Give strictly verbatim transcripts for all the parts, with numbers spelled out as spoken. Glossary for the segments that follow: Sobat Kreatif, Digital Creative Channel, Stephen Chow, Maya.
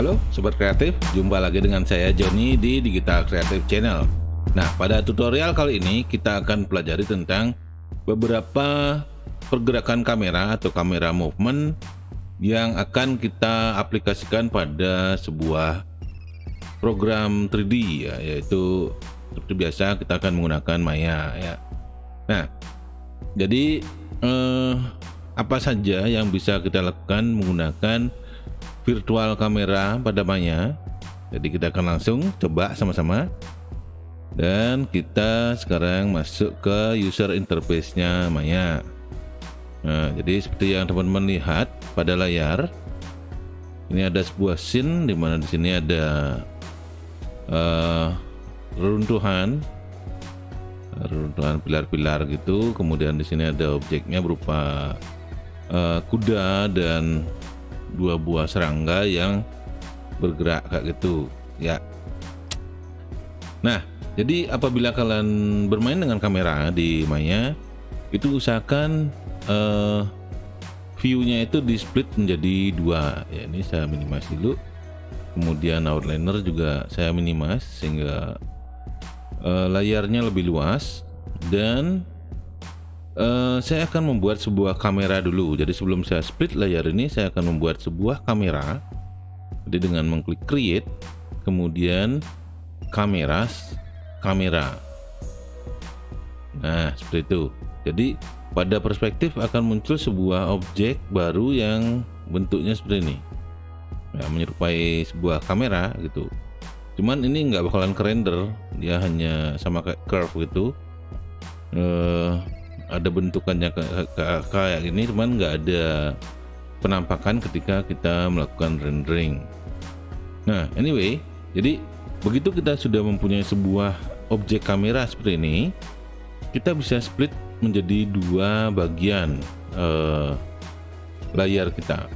Halo Sobat Kreatif, jumpa lagi dengan saya Johnny di Digital Creative Channel. Nah, pada tutorial kali ini kita akan pelajari tentang beberapa pergerakan kamera atau kamera movement yang akan kita aplikasikan pada sebuah program tiga D ya, yaitu seperti biasa kita akan menggunakan Maya ya. Nah, jadi eh, apa saja yang bisa kita lakukan menggunakan virtual kamera pada Maya. Jadi kita akan langsung coba sama-sama, dan kita sekarang masuk ke user interface-nya Maya. Nah, jadi seperti yang teman-teman lihat pada layar ini ada sebuah scene di mana di sini ada uh, runtuhan runtuhan pilar-pilar gitu, kemudian di sini ada objeknya berupa Uh, kuda dan dua buah serangga yang bergerak kayak gitu ya. Nah, jadi apabila kalian bermain dengan kamera di Maya, itu usahakan uh, view-nya itu di split menjadi dua ya. Ini saya minimize dulu, kemudian outliner juga saya minimize sehingga uh, layarnya lebih luas. Dan Uh, saya akan membuat sebuah kamera dulu. Jadi sebelum saya split layar ini, saya akan membuat sebuah kamera. Jadi dengan mengklik create, kemudian kameras, kamera. Nah, seperti itu. Jadi pada perspektif akan muncul sebuah objek baru yang bentuknya seperti ini ya, menyerupai sebuah kamera gitu. Cuman ini nggak bakalan ke render, dia hanya sama kayak curve gitu. uh, Ada bentukannya kayak ini, cuman nggak ada penampakan ketika kita melakukan rendering. Nah, anyway, jadi begitu kita sudah mempunyai sebuah objek kamera seperti ini, kita bisa split menjadi dua bagian eh, layar kita.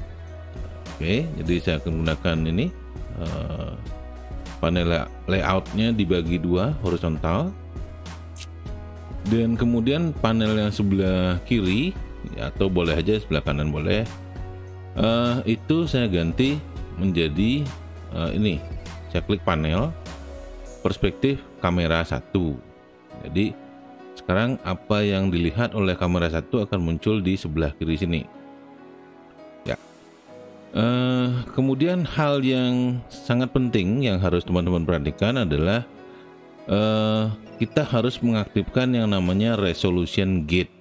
Oke, jadi saya akan menggunakan ini eh, panel layoutnya dibagi dua horizontal. Dan kemudian panel yang sebelah kiri atau boleh aja sebelah kanan boleh, uh, itu saya ganti menjadi uh, ini. Saya klik panel perspektif kamera satu. Jadi sekarang apa yang dilihat oleh kamera satu akan muncul di sebelah kiri sini ya. Uh, kemudian hal yang sangat penting yang harus teman-teman perhatikan adalah Uh, kita harus mengaktifkan yang namanya resolution gate.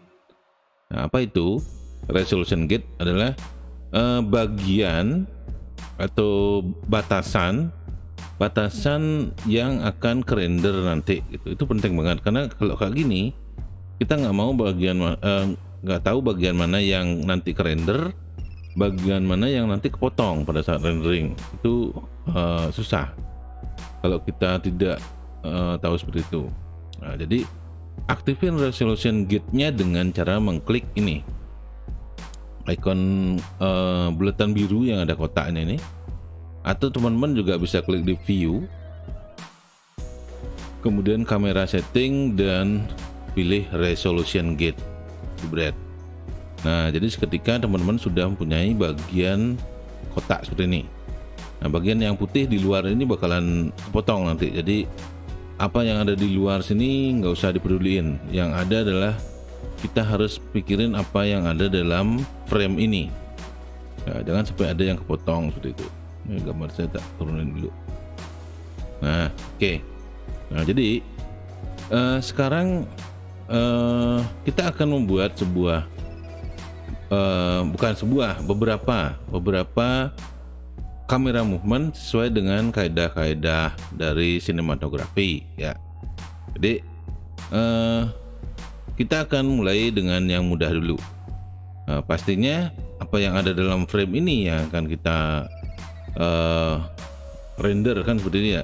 Nah, apa itu resolution gate? Adalah uh, bagian atau batasan batasan yang akan kerender nanti gitu. Itu penting banget, karena kalau kayak gini kita nggak mau bagian nggak uh, tahu bagian mana yang nanti kerender, bagian mana yang nanti kepotong pada saat rendering. Itu uh, susah kalau kita tidak Uh, tahu seperti itu. Nah, jadi aktifin resolution gate-nya dengan cara mengklik ini icon uh, bulatan biru yang ada kotaknya ini, atau teman-teman juga bisa klik di view, kemudian kamera setting dan pilih resolution gate. Nah, jadi seketika teman-teman sudah mempunyai bagian kotak seperti ini. Nah, bagian yang putih di luar ini bakalan potong nanti, jadi apa yang ada di luar sini nggak usah dipeduliin. Yang ada adalah kita harus pikirin apa yang ada dalam frame ini ya, jangan sampai ada yang kepotong seperti itu. Ini gambar saya tak turunin dulu. Nah, oke okay. Nah, jadi uh, sekarang uh, kita akan membuat sebuah uh, bukan sebuah beberapa beberapa kamera movement sesuai dengan kaedah-kaedah dari sinematografi ya. Jadi eh, kita akan mulai dengan yang mudah dulu. Eh, pastinya apa yang ada dalam frame ini yang akan kita eh, render kan seperti ini ya.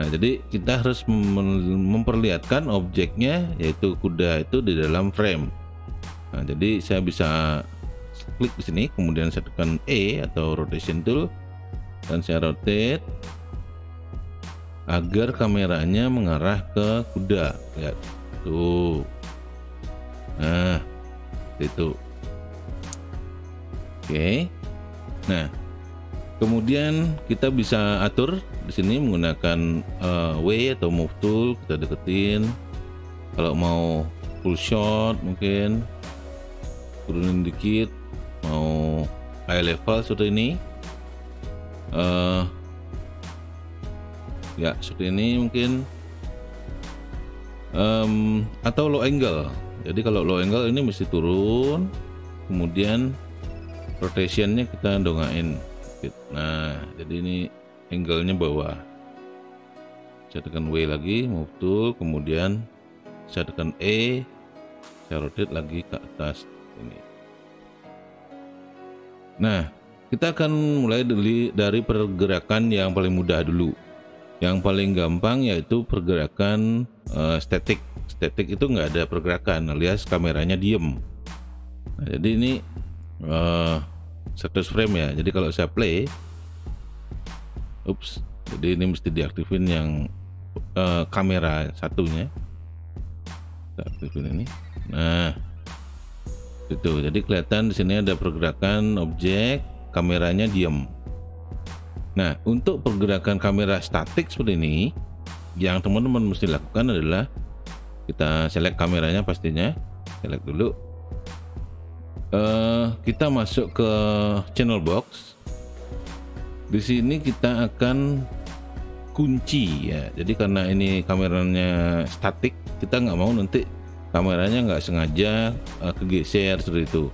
Nah, jadi kita harus memperlihatkan objeknya, yaitu kuda itu di dalam frame. Nah, jadi saya bisa klik di sini, kemudian saya tekan E atau rotation tool, dan saya rotate agar kameranya mengarah ke kuda. Lihat tuh, nah itu oke. Nah, Kemudian kita bisa atur di sini menggunakan uh, W atau move tool, kita deketin. Kalau mau full shot mungkin turunin dikit, mau high level seperti ini, uh, ya seperti ini mungkin, um, atau low angle. Jadi kalau low angle ini mesti turun, kemudian rotationnya kita dongain. Nah, jadi ini angle-nya bawah. Saya tekan W lagi, move tool, kemudian saya tekan E, saya rotate lagi ke atas ini. Nah, kita akan mulai dari, dari pergerakan yang paling mudah dulu. Yang paling gampang yaitu pergerakan uh, static. Static itu nggak ada pergerakan, alias kameranya diem. Nah, jadi ini uh, seratus frame ya. Jadi kalau saya play, ups, jadi ini mesti diaktifin yang uh, kamera satunya. Kita aktifin ini. Nah, itu. Jadi kelihatan di sini ada pergerakan objek, kameranya diam. Nah, untuk pergerakan kamera statik seperti ini, yang teman-teman mesti lakukan adalah kita select kameranya pastinya, select dulu. Uh, kita masuk ke channel box. Di sini kita akan kunci ya. Jadi karena ini kameranya statik, kita nggak mau nanti kameranya nggak sengaja uh, kegeser seperti itu.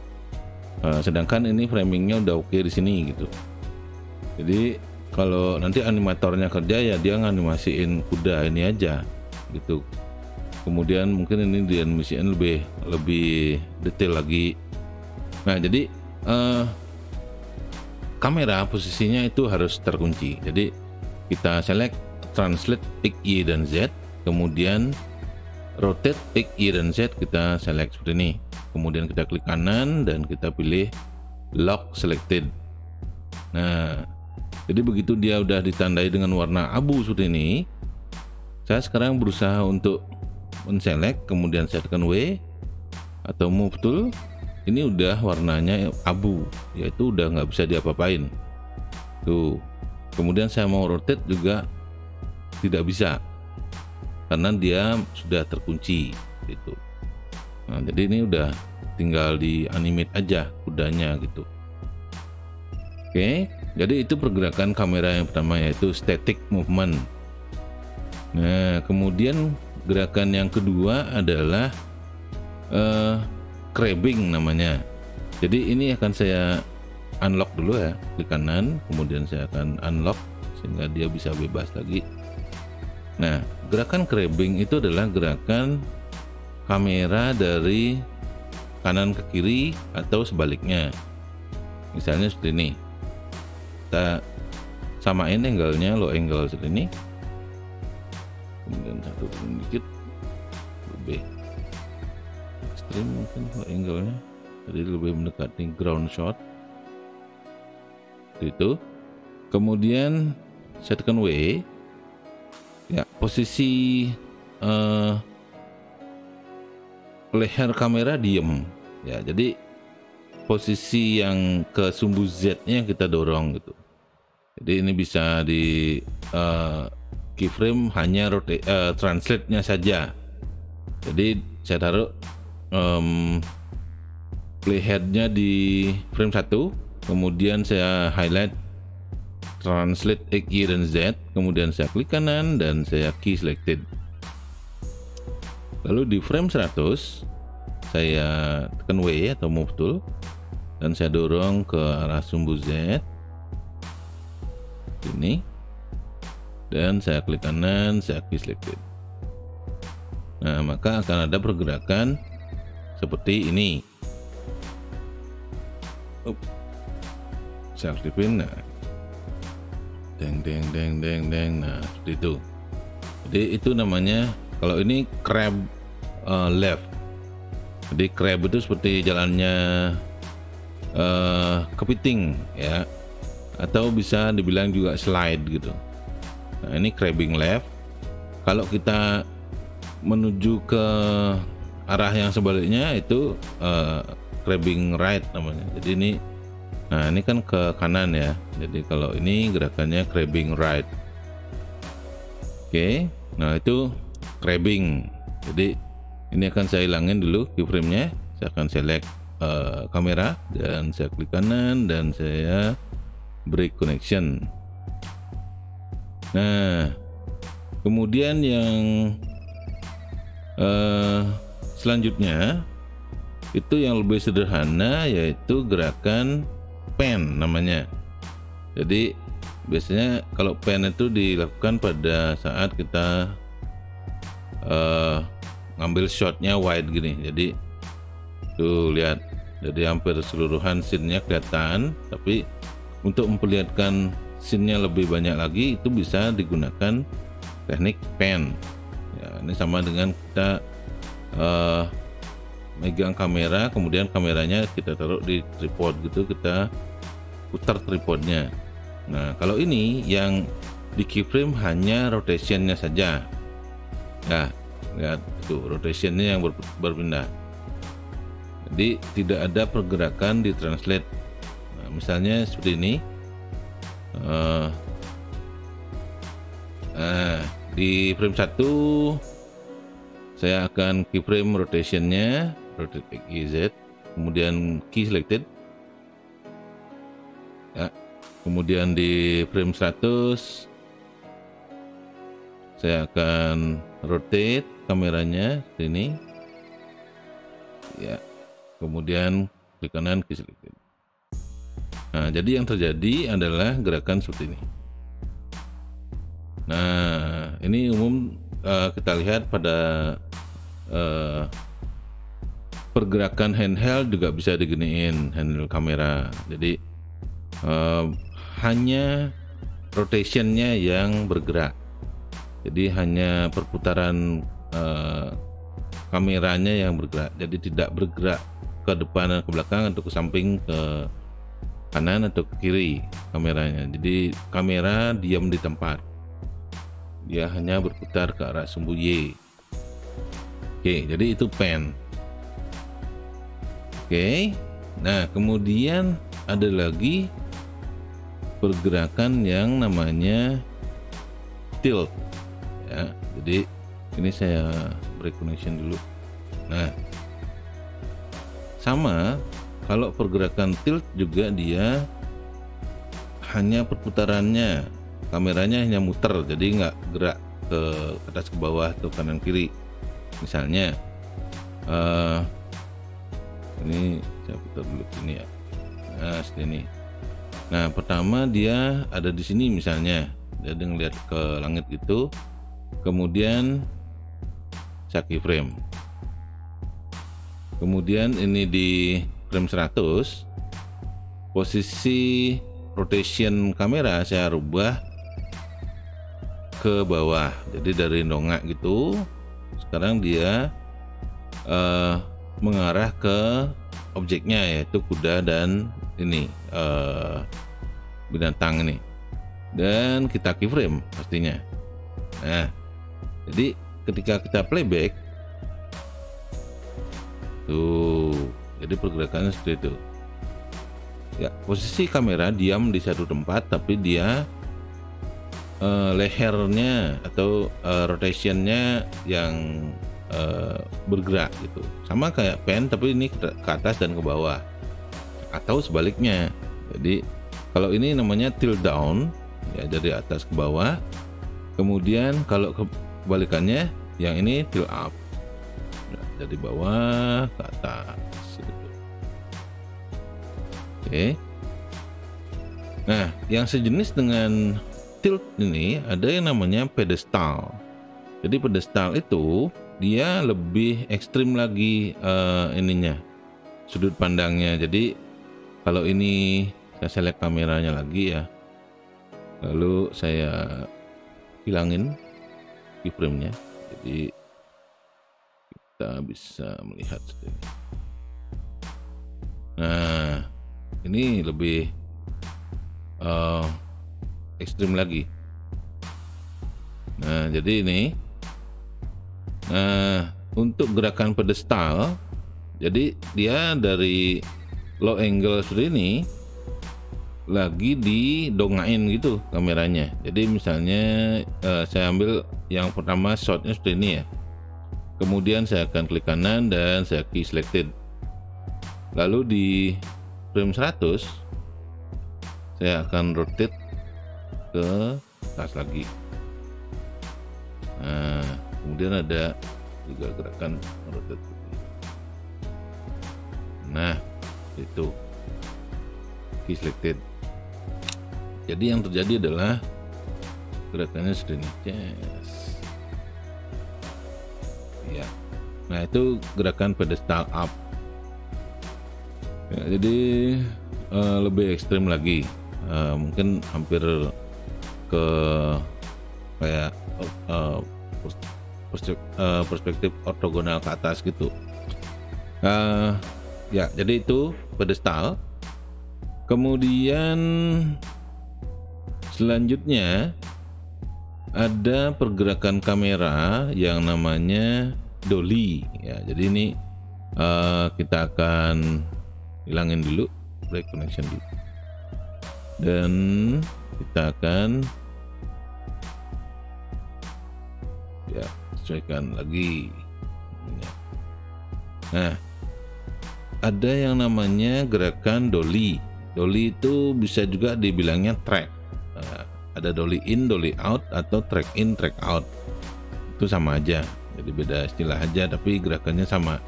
Uh, sedangkan ini framingnya udah oke di sini gitu. Jadi kalau nanti animatornya kerja ya dia nganimasiin kuda ini aja gitu. Kemudian mungkin ini dianimasiin lebih lebih detail lagi. Nah, jadi eh, kamera posisinya itu harus terkunci. Jadi kita select translate X, Y, dan Z, kemudian rotate X, Y, dan Z, kita select seperti ini. Kemudian kita klik kanan dan kita pilih lock selected. Nah, jadi begitu dia udah ditandai dengan warna abu seperti ini, saya sekarang berusaha untuk men-select, kemudian saya tekan W atau move tool. Ini udah warnanya abu, yaitu udah nggak bisa diapa-apain tuh. Kemudian saya mau rotate juga tidak bisa karena dia sudah terkunci gitu. Nah, jadi ini udah tinggal di animate aja kudanya gitu. Oke, jadi itu pergerakan kamera yang pertama, yaitu static movement. Nah, kemudian gerakan yang kedua adalah eh, crabbing namanya. Jadi ini akan saya unlock dulu ya, klik kanan, kemudian saya akan unlock sehingga dia bisa bebas lagi. Nah, gerakan crabbing itu adalah gerakan kamera dari kanan ke kiri atau sebaliknya. Misalnya seperti ini, kita samain angle-nya, low angle seperti ini, kemudian satu sedikit lebih stream mungkin angle-nya, jadi lebih mendekati ground shot itu. Kemudian saya tekan W ya, posisi uh, leher kamera diem ya, jadi posisi yang ke sumbu Z-nya kita dorong gitu. Jadi ini bisa di uh, keyframe hanya rotate, uh, translate-nya saja. Jadi saya taruh Um, playheadnya di frame satu, kemudian saya highlight translate X, Y, dan Z, kemudian saya klik kanan dan saya key selected. Lalu di frame seratus saya tekan W atau move tool dan saya dorong ke arah sumbu Z ini, dan saya klik kanan, saya key selected. Nah, maka akan ada pergerakan seperti ini. Up, saya aktifin. Nah, deng deng deng deng deng. Nah, seperti itu. Jadi itu namanya, kalau ini crab uh, left. Jadi crab itu seperti jalannya uh, kepiting ya, atau bisa dibilang juga slide gitu. Nah, ini crabbing left. Kalau kita menuju ke arah yang sebaliknya itu uh, crabbing right namanya. Jadi ini Nah, ini kan ke kanan ya. Jadi kalau ini gerakannya crabbing right. Oke, nah itu crabbing. Jadi ini akan saya hilangin dulu keyframe-nya. Saya akan select uh, kamera dan saya klik kanan dan saya break connection. Nah, kemudian yang uh, selanjutnya itu yang lebih sederhana, yaitu gerakan pen namanya. Jadi biasanya kalau pen itu dilakukan pada saat kita uh, ngambil shotnya wide gini. Jadi tuh lihat, jadi hampir seluruhan scene-nya kelihatan, tapi untuk memperlihatkan scene-nya lebih banyak lagi itu bisa digunakan teknik pen ya. Ini sama dengan kita uh, megang kamera, kemudian kameranya kita taruh di tripod gitu, kita putar tripodnya. Nah, kalau ini yang di keyframe hanya rotationnya saja ya, lihat tuh rotationnya yang berpindah, jadi tidak ada pergerakan di translate. Nah, misalnya seperti ini uh, uh, di frame satu saya akan keyframe rotationnya, rotate X Y Z, kemudian key selected ya. Kemudian di frame seratus saya akan rotate kameranya sini ya, kemudian klik kanan key selected. Nah, jadi yang terjadi adalah gerakan seperti ini. Nah, ini umum uh, kita lihat pada uh, pergerakan handheld juga bisa diginiin, handheld kamera. Jadi uh, hanya rotationnya yang bergerak, jadi hanya perputaran uh, kameranya yang bergerak, jadi tidak bergerak ke depan dan ke belakang atau ke samping, ke kanan atau ke kiri kameranya. Jadi kamera diam di tempat, dia hanya berputar ke arah sumbu Y. Oke, jadi itu pen. Oke, nah kemudian ada lagi pergerakan yang namanya tilt ya. Jadi ini saya break connection dulu. Nah, sama kalau pergerakan tilt juga, dia hanya perputarannya, kameranya hanya muter, jadi nggak gerak ke atas ke bawah atau kanan kiri. Misalnya uh, ini saya putar dulu ini ya. Nah, sini. Nah, pertama dia ada di sini misalnya, dia ngelihat ke langit gitu, kemudian saya keyframe. Kemudian ini di frame seratus, posisi rotation kamera saya rubah ke bawah, jadi dari dongak gitu sekarang dia uh, mengarah ke objeknya, yaitu kuda dan ini uh, binatang ini, dan kita keyframe pastinya. Nah, jadi ketika kita playback tuh, jadi pergerakannya seperti itu ya. Posisi kamera diam di satu tempat, tapi dia uh, lehernya atau uh, rotationnya yang uh, bergerak gitu, sama kayak pen, tapi ini ke atas dan ke bawah atau sebaliknya. Jadi kalau ini namanya tilt down ya, dari atas ke bawah. Kemudian kalau kebalikannya yang ini tilt up ya, dari bawah ke atas. Oke. Nah, yang sejenis dengan tilt ini ada yang namanya pedestal. Jadi pedestal itu dia lebih ekstrim lagi uh, ininya, sudut pandangnya. Jadi kalau ini saya select kameranya lagi ya, lalu saya hilangin keyframe-nya, jadi kita bisa melihat seperti ini. Nah, ini lebih uh, ekstrim lagi. Nah, jadi ini, nah untuk gerakan pedestal, jadi dia dari low angle seperti ini lagi didongain gitu kameranya. Jadi misalnya eh, saya ambil yang pertama shotnya seperti ini ya, kemudian saya akan klik kanan dan saya key selected, lalu di frame seratus saya akan rotate ke atas lagi. Nah, kemudian ada juga gerakan rotate. Nah, itu key selected. Jadi yang terjadi adalah gerakannya seperti ini. Yes. Ya. Nah, itu gerakan pedestal up. Ya, jadi uh, lebih ekstrim lagi. Uh, mungkin hampir ke kayak uh, perspektif, uh, perspektif ortogonal ke atas gitu. Uh, ya, jadi itu pedestal. Kemudian selanjutnya ada pergerakan kamera yang namanya dolly ya. Jadi ini uh, kita akan hilangin dulu, break connection dulu, dan kita akan ya sesuaikan lagi. Nah, ada yang namanya gerakan dolly. Dolly itu bisa juga dibilangnya track. Nah, ada dolly in, dolly out, atau track in, track out. Itu sama aja. Jadi beda istilah aja, tapi gerakannya sama.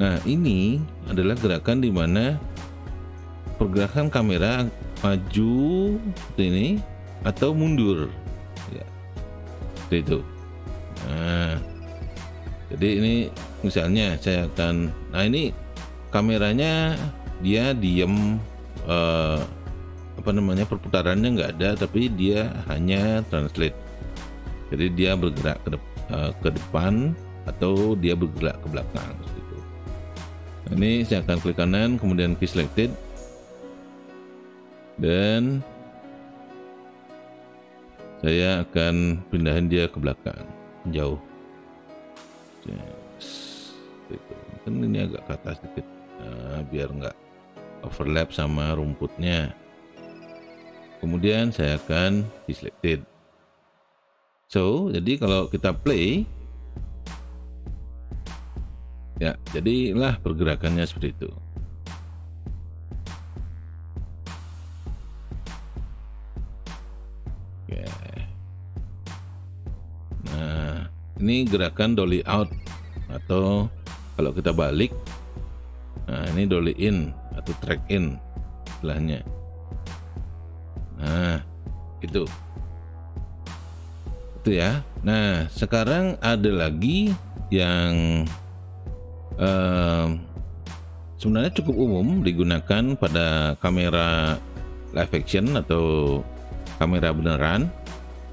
Nah, ini adalah gerakan di mana pergerakan kamera maju seperti ini atau mundur. Ya, seperti itu. Nah, jadi ini misalnya saya akan. Nah, ini kameranya dia diem. Uh, apa namanya perputarannya nggak ada, tapi dia hanya translate. Jadi dia bergerak ke, de uh, ke depan atau dia bergerak ke belakang gitu. Nah, ini saya akan klik kanan, kemudian key selected, dan saya akan pindahin dia ke belakang jauh. Yes, gitu. Mungkin ini agak ke atas sedikit, nah, biar nggak overlap sama rumputnya. Kemudian saya akan selected. So, jadi kalau kita play ya, jadilah pergerakannya seperti itu. Oke. Nah, ini gerakan dolly out, atau kalau kita balik, nah ini dolly in atau track in istilahnya. Nah, itu itu ya. Nah, sekarang ada lagi yang eh, sebenarnya cukup umum digunakan pada kamera live action atau kamera beneran,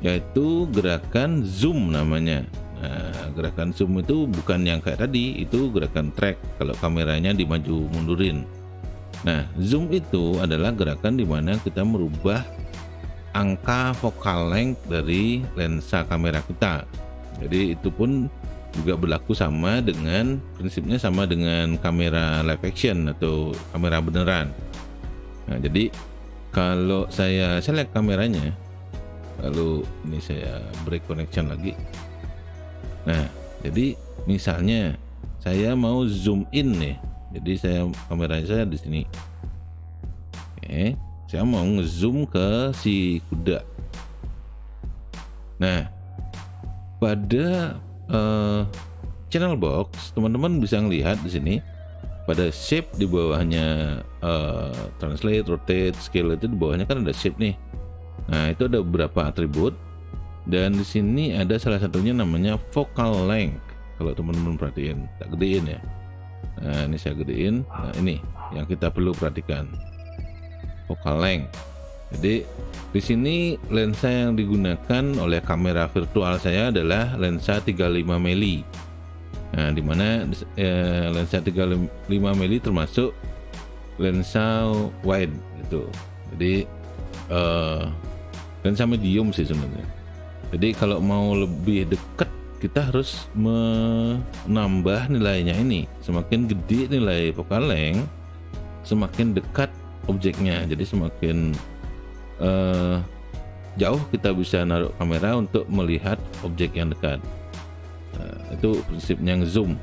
yaitu gerakan zoom namanya. Nah, gerakan zoom itu bukan yang kayak tadi, itu gerakan track kalau kameranya dimaju mundurin. Nah, zoom itu adalah gerakan di mana kita merubah angka focal length dari lensa kamera kita. Jadi itu pun juga berlaku sama dengan prinsipnya sama dengan kamera live action atau kamera beneran. Nah, jadi kalau saya select kameranya, lalu ini saya break connection lagi. Nah, jadi misalnya saya mau zoom in nih. Jadi saya kameranya saya di sini. Oke, saya mau ngezoom ke si kuda. Nah, pada uh, channel box teman-teman bisa melihat di sini pada shape di bawahnya uh, translate, rotate, scale itu di bawahnya kan ada shape nih. Nah, itu ada beberapa atribut, dan di sini ada salah satunya namanya focal length. Kalau teman-teman perhatiin, tak gedein ya. Nah, ini saya gedein. Nah, ini yang kita perlu perhatikan, focal length. Jadi di sini lensa yang digunakan oleh kamera virtual saya adalah lensa tiga puluh lima mili. Nah, dimana eh, lensa tiga puluh lima mili termasuk lensa wide gitu. Jadi eh, lensa medium sih sebenarnya. Jadi kalau mau lebih dekat, kita harus menambah nilainya ini. Semakin gede nilai focal length, semakin dekat objeknya. Jadi semakin uh, jauh kita bisa naruh kamera untuk melihat objek yang dekat. Nah, itu prinsipnya ngezoom.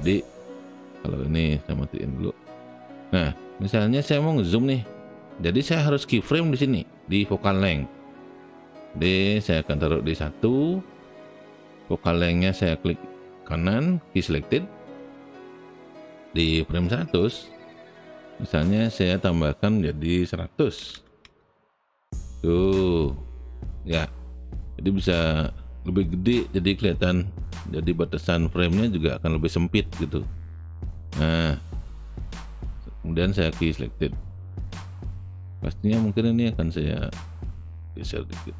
Jadi kalau ini saya matiin dulu. Nah, misalnya saya mau ngezoom nih. Jadi saya harus keyframe di sini di focal length. Jadi saya akan taruh di satu. Focal length-nya saya klik kanan, key selected. Di frame seratus, misalnya saya tambahkan jadi seratus. Tuh. Ya. Jadi bisa lebih gede, jadi kelihatan, jadi batasan frame-nya juga akan lebih sempit gitu. Nah. Kemudian saya key selected. Pastinya mungkin ini akan saya geser dikit.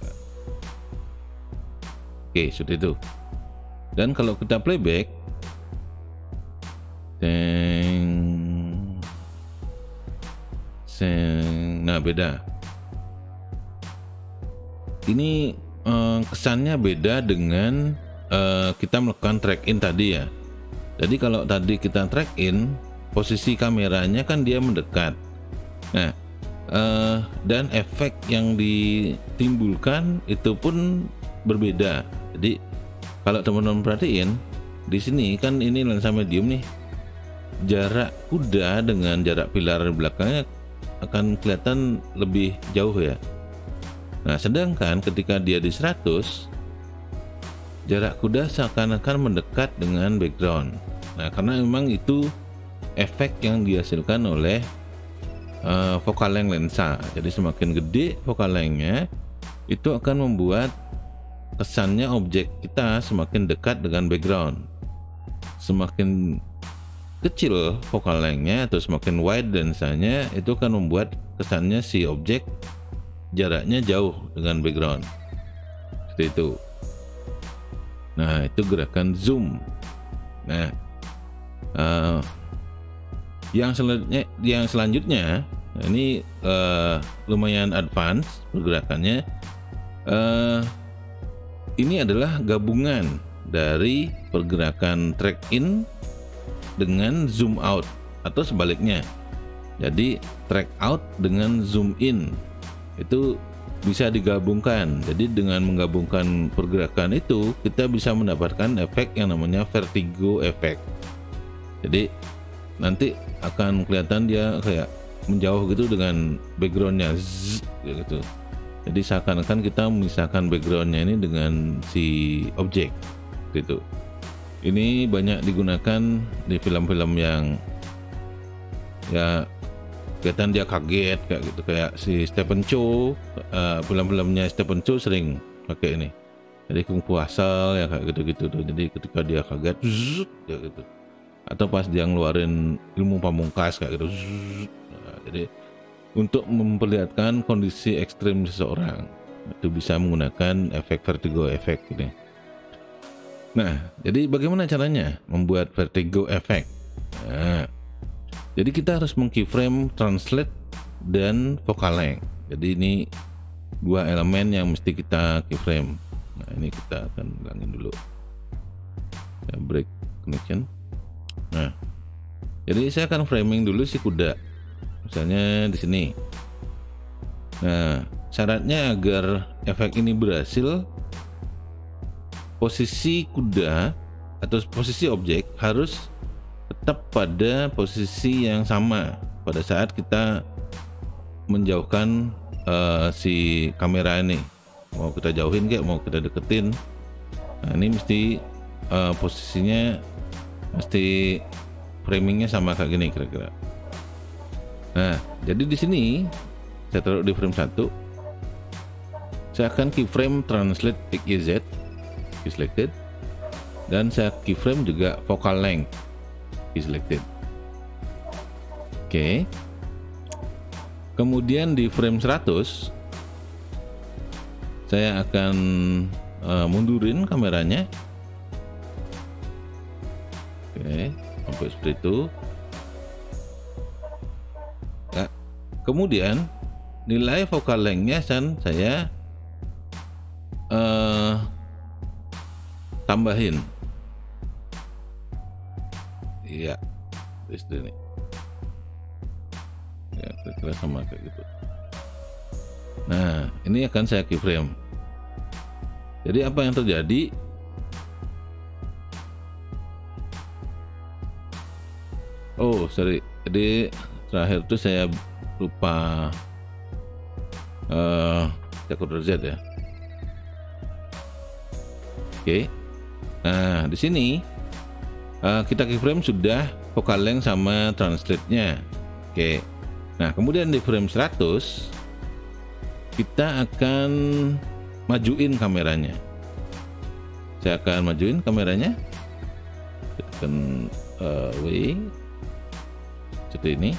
Ya. Oke, seperti itu. Dan kalau kita playback, seng, seng, nah beda. Ini eh, kesannya beda dengan eh, kita melakukan track in tadi ya. Jadi kalau tadi kita track in, posisi kameranya kan dia mendekat. Nah, eh, dan efek yang ditimbulkan itu pun berbeda. Jadi kalau teman-teman perhatiin di sini kan ini lensa medium nih, jarak kuda dengan jarak pilar belakangnya akan kelihatan lebih jauh ya. Nah, sedangkan ketika dia di seratus, jarak kuda seakan-akan mendekat dengan background. Nah, karena memang itu efek yang dihasilkan oleh uh, focal length lensa. Jadi semakin gede focal length-nya, itu akan membuat kesannya objek kita semakin dekat dengan background. Semakin kecil focal length-nya atau semakin wide lensanya, itu akan membuat kesannya si objek jaraknya jauh dengan background. Seperti itu. Nah, itu gerakan zoom. Nah, uh, yang selanjutnya, yang selanjutnya ini uh, lumayan advance pergerakannya. Uh, Ini adalah gabungan dari pergerakan track in dengan zoom out atau sebaliknya. Jadi track out dengan zoom in itu bisa digabungkan. Jadi dengan menggabungkan pergerakan itu kita bisa mendapatkan efek yang namanya vertigo effect. Jadi nanti akan kelihatan dia kayak menjauh gitu dengan backgroundnya gitu. Jadi seakan-akan kita memisahkan backgroundnya ini dengan si objek gitu. Ini banyak digunakan di film-film yang ya kelihatan dia kaget kayak gitu, kayak si Stephen Chow, uh, film-filmnya Stephen Chow sering pakai ini. Jadi kung fu asal ya kayak gitu-gitu tuh. Jadi ketika dia kaget zzz, ya gitu. Atau pas dia ngeluarin ilmu pamungkas kayak gitu. Zzz, nah, jadi untuk memperlihatkan kondisi ekstrim seseorang itu bisa menggunakan efek vertigo effect ini. Nah, jadi bagaimana caranya membuat vertigo effect? Nah, jadi kita harus meng-keyframe translate dan focal length. Jadi ini dua elemen yang mesti kita keyframe. Nah, ini kita akan ulangin dulu. Kita break connection. Nah, jadi saya akan framing dulu si kuda. Misalnya di sini. Nah, syaratnya agar efek ini berhasil, posisi kuda atau posisi objek harus tetap pada posisi yang sama pada saat kita menjauhkan uh, si kamera ini. Mau kita jauhin kayak mau kita deketin. Nah, ini mesti uh, posisinya mesti framingnya sama kayak gini kira-kira. Nah, jadi di sini saya taruh di frame satu. Saya akan keyframe translate X Y Z, key selected. Dan saya keyframe juga focal length, key selected. Oke. Okay. Kemudian di frame seratus saya akan uh, mundurin kameranya. Oke, okay. Sampai seperti itu. Kemudian nilai focal length-nya saya uh, tambahin. Iya, di sini. kira-kira sama kayak gitu. Nah, ini akan saya keyframe. Jadi apa yang terjadi? Oh, sorry. Jadi terakhir itu saya lupa eh uh, Ctrl Z ya. Oke. Okay. Nah, di sini uh, kita keyframe sudah vocal length sama translate-nya. Oke. Okay. Nah, kemudian di frame seratus kita akan majuin kameranya. Saya akan majuin kameranya. Tekan uh, W seperti ini.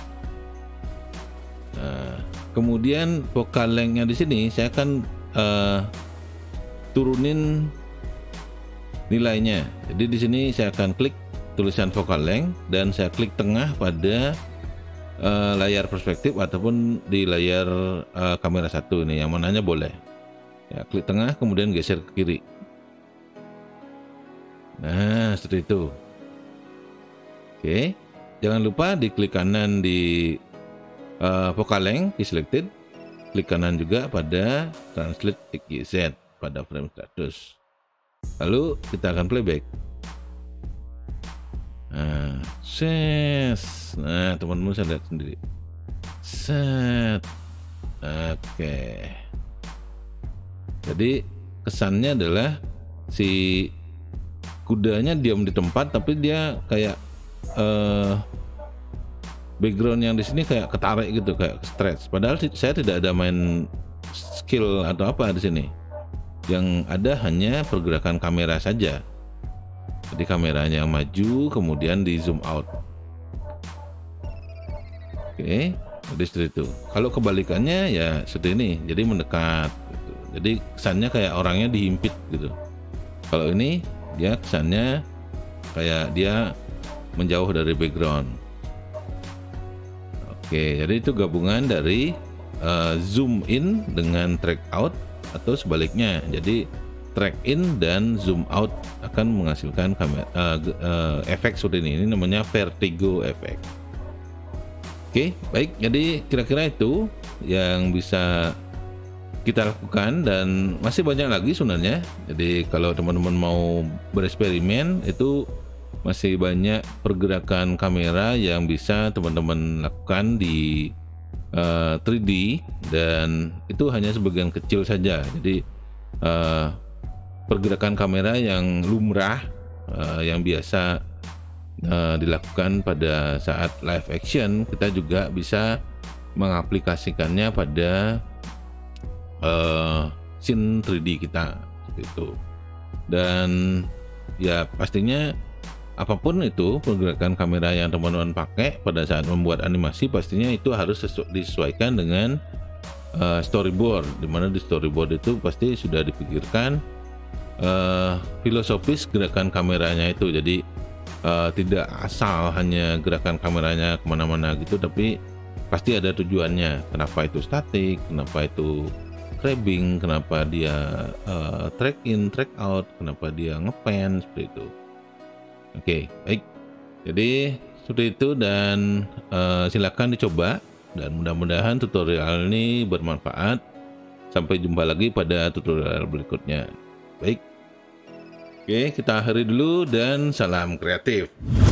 Nah, kemudian vocal length-nya di sini saya akan uh, turunin nilainya. Jadi di sini saya akan klik tulisan vocal length dan saya klik tengah pada uh, layar perspektif ataupun di layar uh, kamera satu ini, yang mananya boleh. Ya, klik tengah kemudian geser ke kiri. Nah, seperti itu. Oke. Okay. Jangan lupa di klik kanan di uh, vocal length di selected, klik kanan juga pada translate X Y Z pada frame seratus. Lalu kita akan playback. Nah, ses. Nah, teman-teman saya lihat sendiri. Set. Oke. Okay. Jadi kesannya adalah si kudanya diam di tempat, tapi dia kayak Uh, background yang di sini kayak ketarik gitu, kayak stretch. Padahal saya tidak ada main skill atau apa di sini. Yang ada hanya pergerakan kamera saja. Jadi kameranya yang maju, kemudian di zoom out. Oke, jadi seperti itu. Kalau kebalikannya ya seperti ini. Jadi mendekat. Gitu. Jadi kesannya kayak orangnya dihimpit gitu. Kalau ini dia kesannya kayak dia menjauh dari background. Oke, jadi itu gabungan dari uh, zoom in dengan track out atau sebaliknya. Jadi track in dan zoom out akan menghasilkan kamera, uh, uh, efek seperti ini. Ini namanya vertigo effect. Oke, baik. Jadi kira-kira itu yang bisa kita lakukan dan masih banyak lagi sebenarnya. Jadi kalau teman-teman mau bereksperimen itu masih banyak pergerakan kamera yang bisa teman-teman lakukan di uh, tiga D dan itu hanya sebagian kecil saja. Jadi uh, pergerakan kamera yang lumrah, uh, yang biasa uh, dilakukan pada saat live action, kita juga bisa mengaplikasikannya pada uh, scene tiga D kita gitu. Dan ya pastinya apapun itu pergerakan kamera yang teman-teman pakai pada saat membuat animasi, pastinya itu harus disesuaikan dengan uh, storyboard, dimana di storyboard itu pasti sudah dipikirkan uh, filosofis gerakan kameranya itu. Jadi uh, tidak asal hanya gerakan kameranya kemana-mana gitu, tapi pasti ada tujuannya. Kenapa itu statik, kenapa itu grabbing, kenapa dia uh, track in, track out, kenapa dia ngepan, seperti itu. Oke, okay, baik. Jadi seperti itu dan uh, silakan dicoba dan mudah-mudahan tutorial ini bermanfaat. Sampai jumpa lagi pada tutorial berikutnya. Baik. Oke, okay, kita akhiri dulu dan salam kreatif.